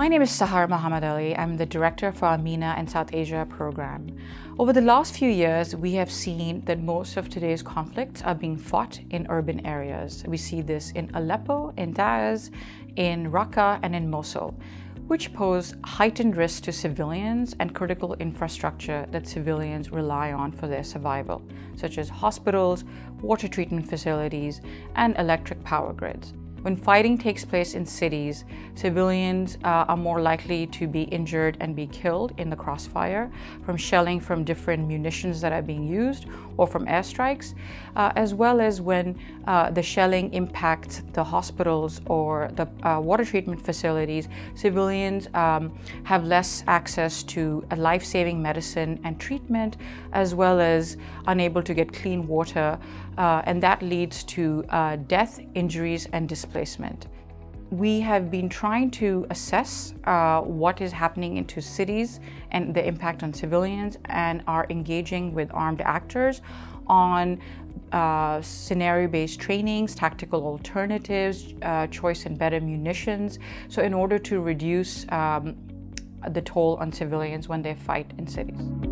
My name is Sahr Muhammedally. I'm the director for our MENA and South Asia program. Over the last few years, we have seen that most of today's conflicts are being fought in urban areas. We see this in Aleppo, in Taiz, in Raqqa, and in Mosul, which pose heightened risks to civilians and critical infrastructure that civilians rely on for their survival, such as hospitals, water treatment facilities, and electric power grids. When fighting takes place in cities, civilians are more likely to be injured and be killed in the crossfire from shelling from different munitions that are being used or from airstrikes, as well as when the shelling impacts the hospitals or the water treatment facilities. Civilians have less access to life-saving medicine and treatment, as well as unable to get clean water, and that leads to death, injuries, and displacement. We have been trying to assess what is happening into cities and the impact on civilians, and are engaging with armed actors on scenario-based trainings, tactical alternatives, choice and better munitions, so in order to reduce the toll on civilians when they fight in cities.